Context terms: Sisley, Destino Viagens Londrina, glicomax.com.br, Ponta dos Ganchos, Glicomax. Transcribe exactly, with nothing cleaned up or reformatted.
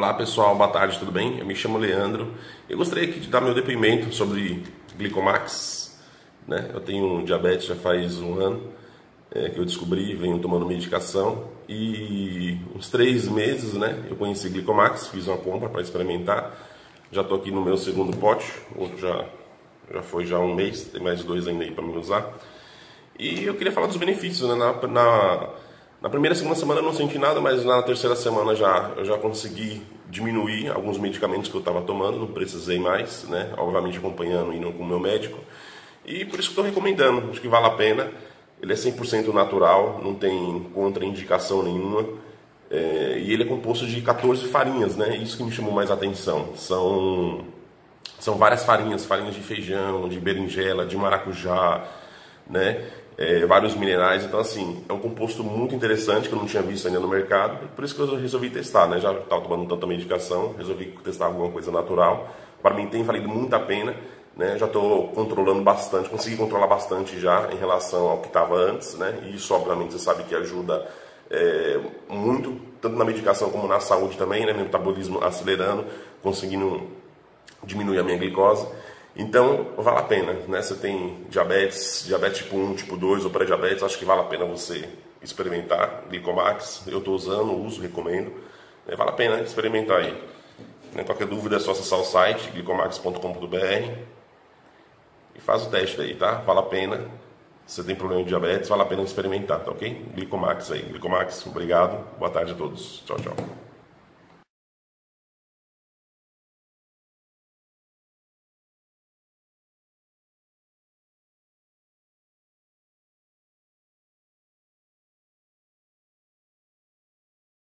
Olá pessoal, boa tarde, tudo bem? Eu me chamo Leandro. Eu gostaria aqui de dar meu depoimento sobre Glicomax, né? Eu tenho diabetes já faz um ano é, que eu descobri, venho tomando medicação e uns três meses, né? Eu conheci Glicomax, fiz uma compra para experimentar. Já estou aqui no meu segundo pote, outro já já foi já um mês, tem mais dois ainda aí para me usar. E eu queria falar dos benefícios, né? Na, na Na primeira e segunda semana eu não senti nada, mas na terceira semana já, eu já consegui diminuir alguns medicamentos que eu estava tomando, não precisei mais, né? Obviamente acompanhando, indo com o meu médico. E por isso que estou recomendando, acho que vale a pena. Ele é cem por cento natural, não tem contraindicação nenhuma. É, e ele é composto de quatorze farinhas, né? Isso que me chamou mais a atenção. São, são várias farinhas, farinhas de feijão, de berinjela, de maracujá, né? É, vários minerais, então assim, é um composto muito interessante que eu não tinha visto ainda no mercado, por isso que eu resolvi testar, né? Já estava tomando tanta medicação, resolvi testar alguma coisa natural. Para mim tem valido muito a pena, né? Já estou controlando bastante, consegui controlar bastante já em relação ao que estava antes, né? E isso obviamente você sabe que ajuda é, muito, tanto na medicação como na saúde também, né? Meu metabolismo acelerando, conseguindo diminuir a minha glicose. Então, vale a pena, né? Você tem diabetes, diabetes tipo um, tipo dois ou pré-diabetes, acho que vale a pena você experimentar Glicomax. Eu estou usando, uso, recomendo. É, vale a pena experimentar aí. Né? Qualquer dúvida é só acessar o site glicomax ponto com ponto br e faz o teste aí, tá? Vale a pena. Se você tem problema de diabetes, vale a pena experimentar, tá ok? Glicomax aí. Glicomax, obrigado. Boa tarde a todos. Tchau, tchau.